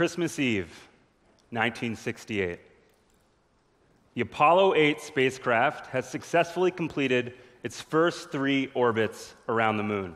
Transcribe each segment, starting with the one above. Christmas Eve, 1968. The Apollo 8 spacecraft has successfully completed its first 3 orbits around the moon.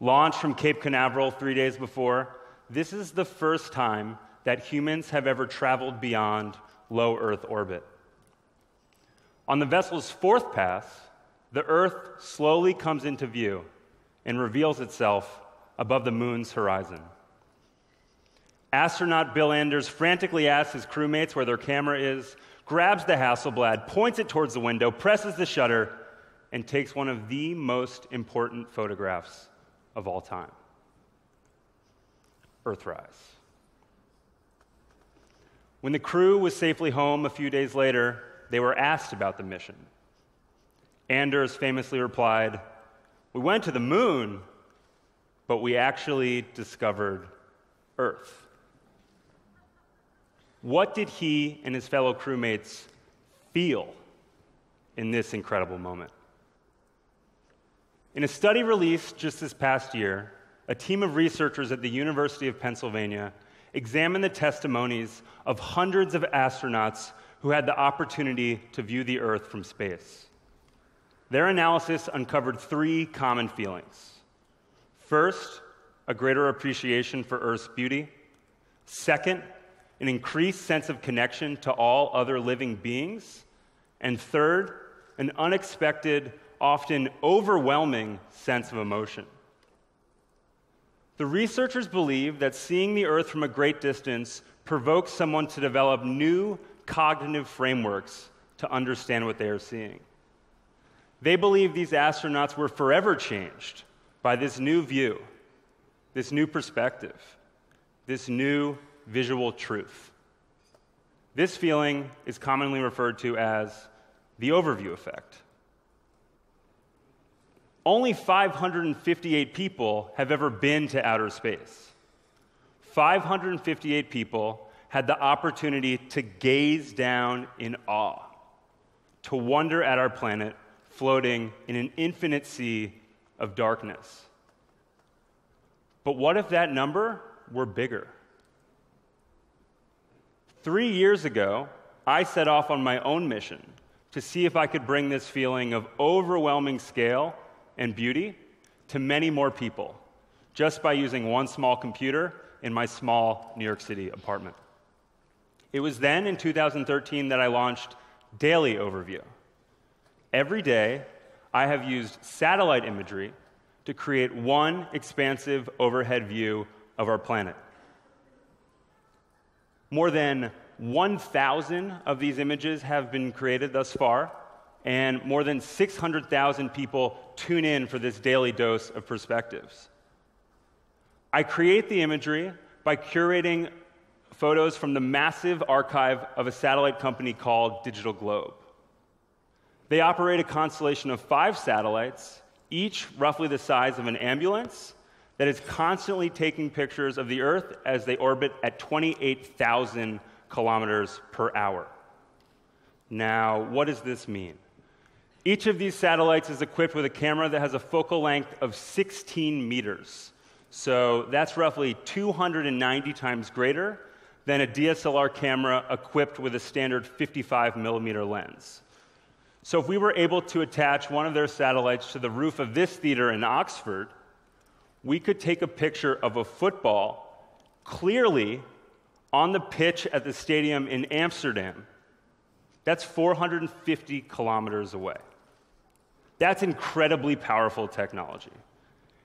Launched from Cape Canaveral 3 days before, this is the first time that humans have ever traveled beyond low Earth orbit. On the vessel's 4th pass, the Earth slowly comes into view and reveals itself above the moon's horizon. Astronaut Bill Anders frantically asks his crewmates where their camera is, grabs the Hasselblad, points it towards the window, presses the shutter, and takes one of the most important photographs of all time: Earthrise. When the crew was safely home a few days later, they were asked about the mission. Anders famously replied, "We went to the moon, but we actually discovered Earth." What did he and his fellow crewmates feel in this incredible moment? In a study released just this past year, a team of researchers at the University of Pennsylvania examined the testimonies of hundreds of astronauts who had the opportunity to view the Earth from space. Their analysis uncovered 3 common feelings. First, a greater appreciation for Earth's beauty. Second, an increased sense of connection to all other living beings. And third, an unexpected, often overwhelming sense of emotion. The researchers believe that seeing the Earth from a great distance provokes someone to develop new cognitive frameworks to understand what they are seeing. They believe these astronauts were forever changed by this new view, this new perspective, this new visual truth. This feeling is commonly referred to as the overview effect. Only 558 people have ever been to outer space. 558 people had the opportunity to gaze down in awe, to wonder at our planet floating in an infinite sea of darkness. But what if that number were bigger? 3 years ago, I set off on my own mission to see if I could bring this feeling of overwhelming scale and beauty to many more people, just by using one small computer in my small New York City apartment. It was then, in 2013, that I launched Daily Overview. Every day, I have used satellite imagery to create one expansive overhead view of our planet. More than 1,000 of these images have been created thus far, and more than 600,000 people tune in for this daily dose of perspectives. I create the imagery by curating photos from the massive archive of a satellite company called Digital Globe. They operate a constellation of 5 satellites, each roughly the size of an ambulance, that is constantly taking pictures of the Earth as they orbit at 28,000 kilometers per hour. Now, what does this mean? Each of these satellites is equipped with a camera that has a focal length of 16 meters. So that's roughly 290 times greater than a DSLR camera equipped with a standard 55 millimeter lens. So if we were able to attach one of their satellites to the roof of this theater in Oxford, we could take a picture of a football clearly on the pitch at the stadium in Amsterdam. That's 450 kilometers away. That's incredibly powerful technology.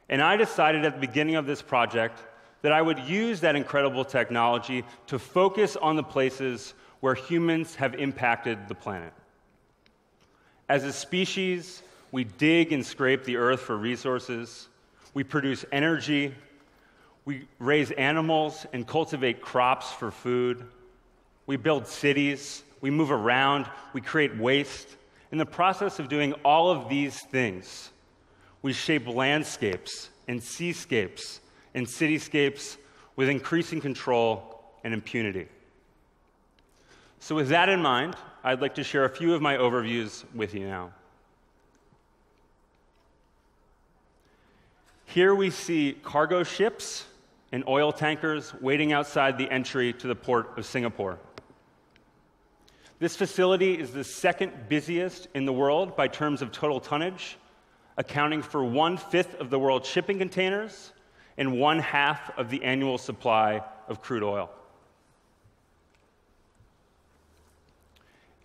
And I decided at the beginning of this project that I would use that incredible technology to focus on the places where humans have impacted the planet. As a species, we dig and scrape the Earth for resources, we produce energy, we raise animals and cultivate crops for food, we build cities, we move around, we create waste. In the process of doing all of these things, we shape landscapes and seascapes and cityscapes with increasing control and impunity. So with that in mind, I'd like to share a few of my overviews with you now. Here we see cargo ships and oil tankers waiting outside the entry to the port of Singapore. This facility is the second busiest in the world by terms of total tonnage, accounting for 1/5 of the world's shipping containers and 1/2 of the annual supply of crude oil.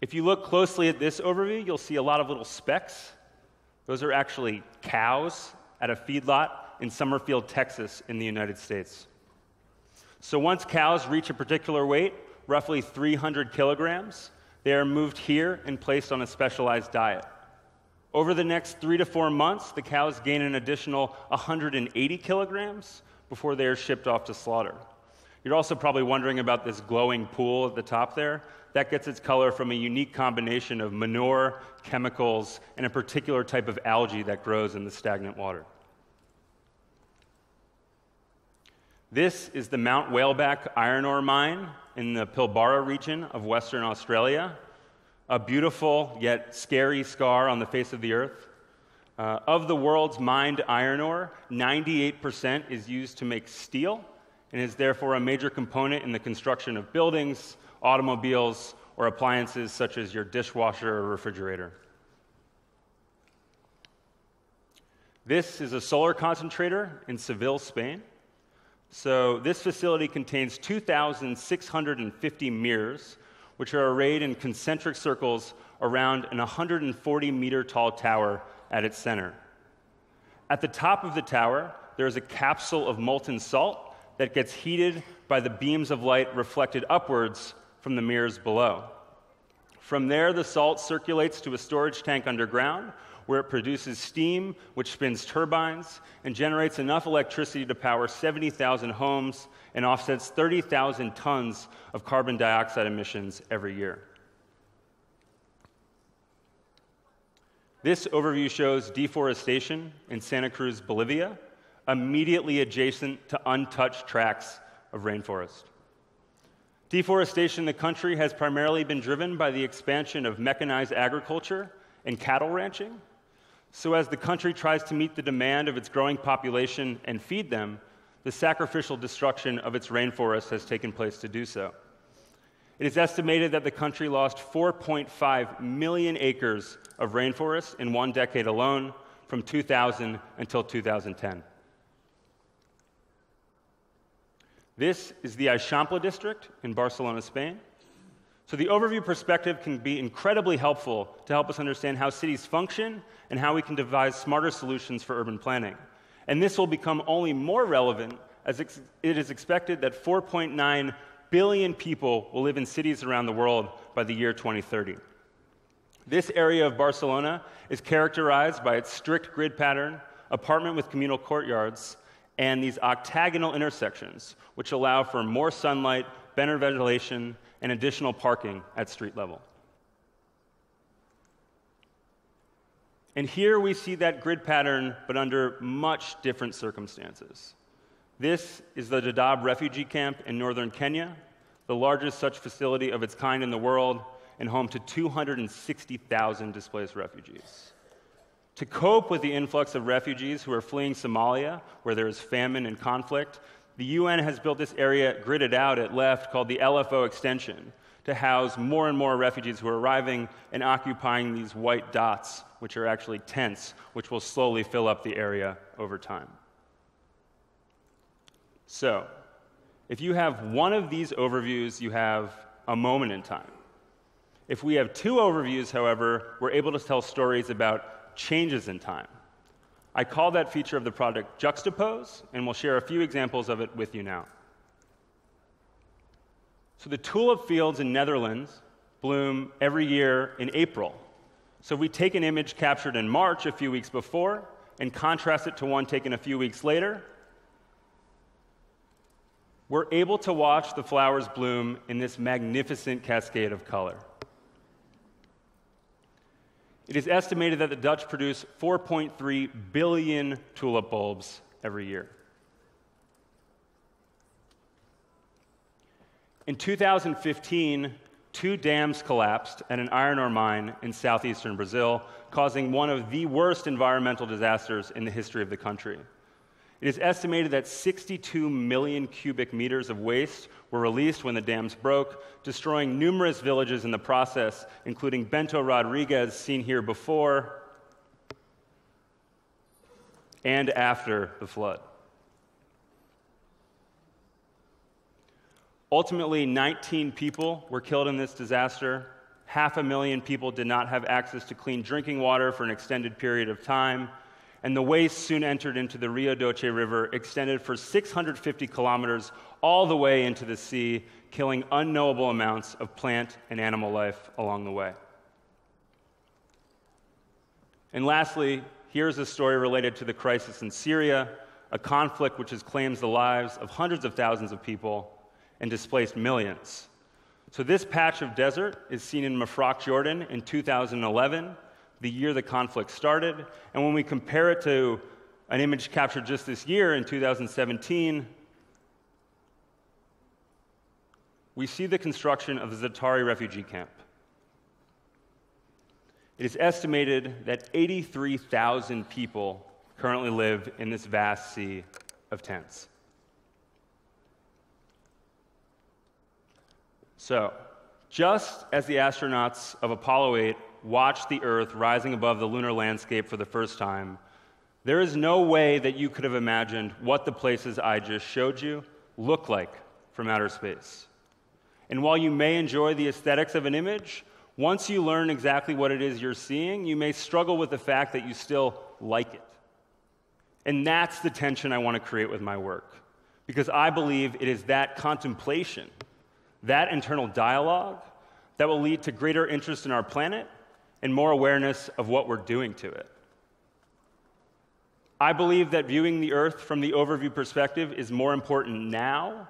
If you look closely at this overview, you'll see a lot of little specks. Those are actually cows at a feedlot in Summerfield, Texas, in the United States. So once cows reach a particular weight, roughly 300 kilograms, they are moved here and placed on a specialized diet. Over the next 3 to 4 months, the cows gain an additional 180 kilograms before they are shipped off to slaughter. You're also probably wondering about this glowing pool at the top there. That gets its color from a unique combination of manure, chemicals, and a particular type of algae that grows in the stagnant water. This is the Mount Whaleback iron ore mine in the Pilbara region of Western Australia, a beautiful yet scary scar on the face of the earth. Of the world's mined iron ore, 98% is used to make steel and is therefore a major component in the construction of buildings, automobiles, or appliances such as your dishwasher or refrigerator. This is a solar concentrator in Seville, Spain. So this facility contains 2,650 mirrors, which are arrayed in concentric circles around an 140-meter-tall tower at its center. At the top of the tower, there is a capsule of molten salt that gets heated by the beams of light reflected upwards from the mirrors below. From there, the salt circulates to a storage tank underground, where it produces steam, which spins turbines, and generates enough electricity to power 70,000 homes and offsets 30,000 tons of carbon dioxide emissions every year. This overview shows deforestation in Santa Cruz, Bolivia, immediately adjacent to untouched tracts of rainforest. Deforestation in the country has primarily been driven by the expansion of mechanized agriculture and cattle ranching. So as the country tries to meet the demand of its growing population and feed them, the sacrificial destruction of its rainforest has taken place to do so. It is estimated that the country lost 4.5 million acres of rainforest in one decade alone, from 2000 until 2010. This is the Eixample district in Barcelona, Spain. So the overview perspective can be incredibly helpful to help us understand how cities function and how we can devise smarter solutions for urban planning. And this will become only more relevant as it is expected that 4.9 billion people will live in cities around the world by the year 2030. This area of Barcelona is characterized by its strict grid pattern, apartment with communal courtyards, and these octagonal intersections, which allow for more sunlight, better ventilation, and additional parking at street level. And here we see that grid pattern, but under much different circumstances. This is the Dadaab refugee camp in northern Kenya, the largest such facility of its kind in the world, and home to 260,000 displaced refugees. To cope with the influx of refugees who are fleeing Somalia, where there is famine and conflict, the UN has built this area gridded out at left called the LFO extension to house more and more refugees who are arriving and occupying these white dots, which are actually tents, which will slowly fill up the area over time. So, if you have one of these overviews, you have a moment in time. If we have two overviews, however, we're able to tell stories about changes in time. I call that feature of the project Juxtapose, and we'll share a few examples of it with you now. So the tulip fields in Netherlands bloom every year in April. So we take an image captured in March a few weeks before and contrast it to one taken a few weeks later. We're able to watch the flowers bloom in this magnificent cascade of color. It is estimated that the Dutch produce 4.3 billion tulip bulbs every year. In 2015, two dams collapsed at an iron ore mine in southeastern Brazil, causing one of the worst environmental disasters in the history of the country. It is estimated that 62 million cubic meters of waste were released when the dams broke, destroying numerous villages in the process, including Bento Rodriguez, seen here before and after the flood. Ultimately, 19 people were killed in this disaster. 500,000 people did not have access to clean drinking water for an extended period of time, and the waste soon entered into the Rio Doce River, extended for 650 kilometers all the way into the sea, killing unknowable amounts of plant and animal life along the way. And lastly, here's a story related to the crisis in Syria, a conflict which has claimed the lives of hundreds of thousands of people and displaced millions. So this patch of desert is seen in Mafraq, Jordan in 2011, the year the conflict started. And when we compare it to an image captured just this year in 2017, we see the construction of the Zatari refugee camp. It is estimated that 83,000 people currently live in this vast sea of tents. So, just as the astronauts of Apollo 8 watched the Earth rising above the lunar landscape for the first time, there is no way that you could have imagined what the places I just showed you look like from outer space. And while you may enjoy the aesthetics of an image, once you learn exactly what it is you're seeing, you may struggle with the fact that you still like it. And that's the tension I want to create with my work, because I believe it is that contemplation, that internal dialogue, that will lead to greater interest in our planet and more awareness of what we're doing to it. I believe that viewing the Earth from the overview perspective is more important now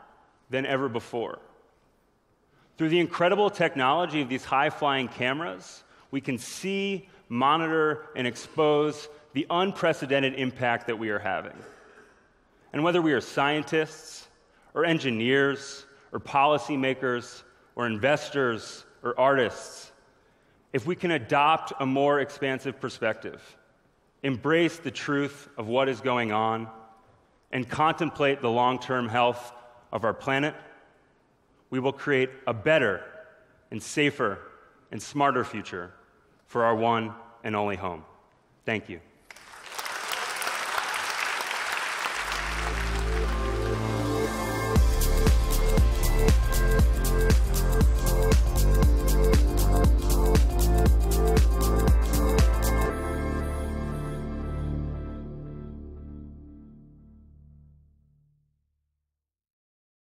than ever before. Through the incredible technology of these high-flying cameras, we can see, monitor, and expose the unprecedented impact that we are having. And whether we are scientists or engineers, or policymakers, or investors, or artists, if we can adopt a more expansive perspective, embrace the truth of what is going on, and contemplate the long-term health of our planet, we will create a better and safer and smarter future for our one and only home. Thank you.